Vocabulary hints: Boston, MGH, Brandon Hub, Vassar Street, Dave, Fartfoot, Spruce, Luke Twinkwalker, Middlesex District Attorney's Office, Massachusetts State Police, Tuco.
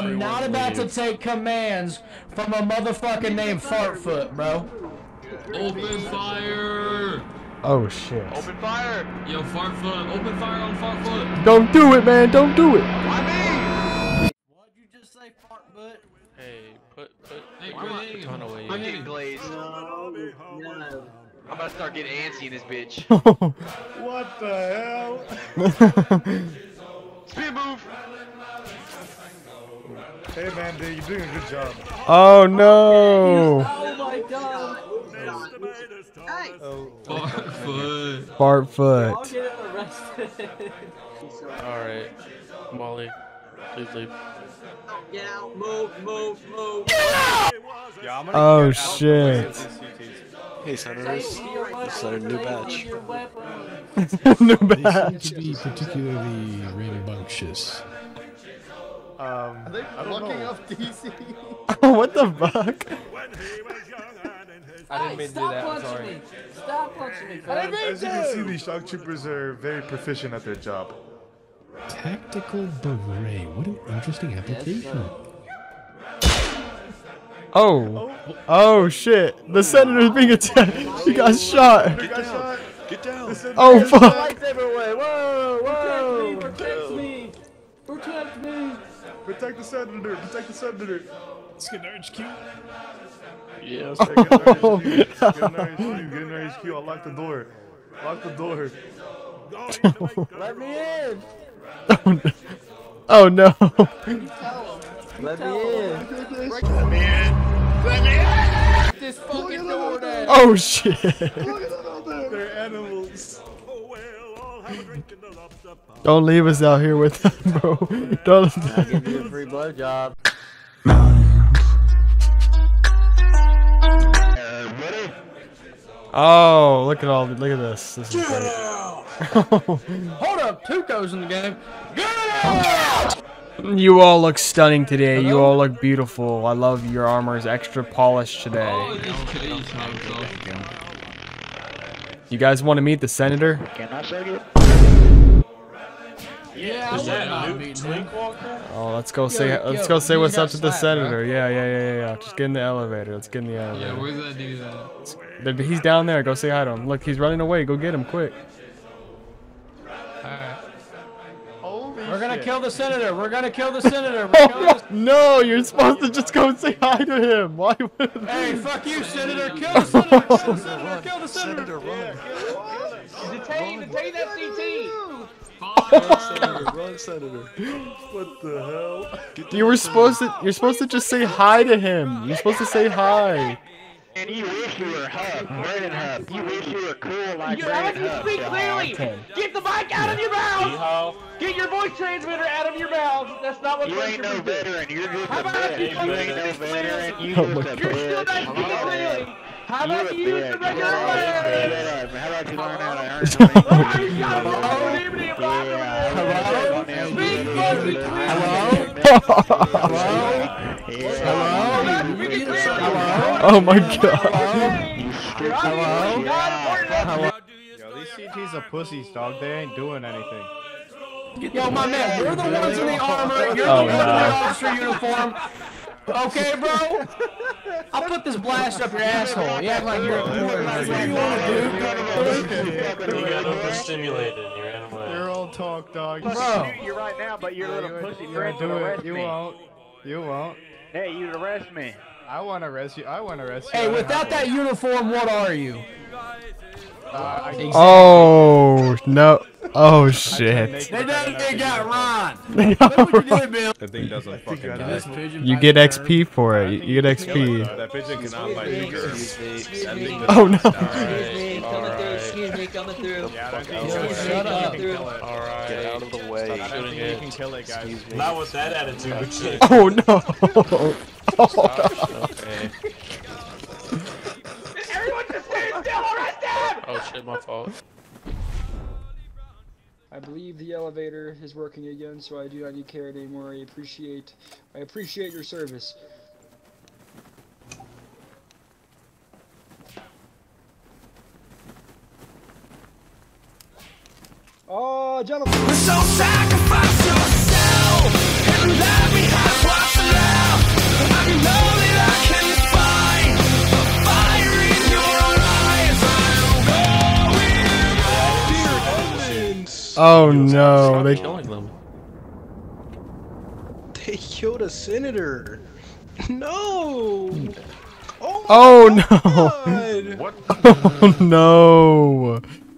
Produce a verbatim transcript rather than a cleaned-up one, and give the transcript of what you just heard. I'm not about to take commands from a motherfucking named Fartfoot, bro. Open fire! Oh shit. Open fire! Yo, Fartfoot, open fire on Fartfoot! Don't do it, man, don't do it! Why me? What'd you just say, Fartfoot? Hey, put, put, hey, put the gun away. I'm getting glazed. No, no. I'm about to start getting antsy in this bitch. What the hell? Speed move! Hey man, dude, you're doing a good job. Oh no! Oh my god! Hey! Fartfoot. Fartfoot. I'll get him arrested. Alright. Molly, please leave. Get out, move, move, move. Get out! Yeah, oh shit. Hey senators, this is our new batch. New batch. They seem to be particularly rambunctious. Um, Are they fucking up D C? Oh, what the fuck? I didn't mean to do that, I'm sorry. Stop punching me, man. As you can see, these shock troopers are very proficient at their job. Tactical beret. What an interesting application. Oh. Oh, shit. The senator's being attacked. He got shot. Get down. Get down. Oh, fuck. Whoa, whoa. Protect me. Protect me. Protect the senator! Protect the senator! Let's get an R H Q. Yeah, let's get an R H Q. Get an R H Q. Get an R H Q. I'll lock the door. Lock the door. Let me in! Oh no! Let me in! Let me in! Let me in! This fucking door down! Oh shit! They're animals. Don't leave us out here with them, bro. Don't give you a free blowjob. Oh, look at all look at this. This is great. Hold up, Tuco's in the game. Get out! You all look stunning today. You all look beautiful. I love your armor's extra polish today. You guys want to meet the senator? Can I say it? Yeah, is that Luke Twinkwalker? Oh, let's go yo, say yo, let's go say what's up to the senator. Yeah, yeah, yeah, yeah, yeah. Just get in the elevator. Let's get in the elevator. Yeah, where's that dude at? He's down there. Go say hi to him. Look, he's running away. Go get him quick. Alright. We're gonna kill the senator. We're gonna kill the senator. We're oh, no. no, you're supposed to just go and say hi to him. Why would? Hey, fuck you, senator. Kill the senator. Kill the senator. Kill the senator. Run. Yeah, kill him. Detain, detain F C T. Fire. Run, senator. What the hell? You were supposed to. You're supposed to just say hi to him. You're supposed to say hi. And you wish you were hub, Brandon Hub. You wish you were cool like Brandon Hub. You're having to speak clearly. ten. Get the mic out of your mouth. Get your voice transmitter out of your mouth. That's not what you ain't no veteran. You're just a bitch. You ain't no veteran. You just a bitch. You're still not speaking clearly. How about you use the regular language? How about you learn how to earn something? Oh, you got a phone. Hello? Speak clearly. Hello? Hello? Hello? Hello? Oh my god. Hello? Yo, these C Ts are pussies, dog. They ain't doing anything. Yo, my man, you're the ones in the armor. You're oh, the ones in the officer uniform. Okay, bro? I'll put this blast up your asshole. You act like you're a dude. You got overstimulated. You're animal. You're all talk, dog. Bro. You're right now, but you're a little pussy. You're doing it. You won't. You won't. Hey, you'd arrest me. I want to arrest you. I want to arrest you. Hey, without that uniform, what are you? Uh, oh, no. Oh, shit. They done they got Ron. They got Ron. That thing doesn't fucking die. You get X P for it. You get X P. That pigeon cannot bite me, girl. Oh, no. Excuse me, coming through. Shut up. All right. Get out of the way. You can kill it, guys. Not with that attitude. Oh, no. Oh, okay. Everyone just stand still, arrest him! Oh shit, my fault. I believe the elevator is working again, so I do not need care anymore. I appreciate, I appreciate your service. Oh, gentlemen! So sacrifice yourself and let me have what. Oh no, they killing them. They killed a senator. No. Oh, oh no. God. What? Oh no.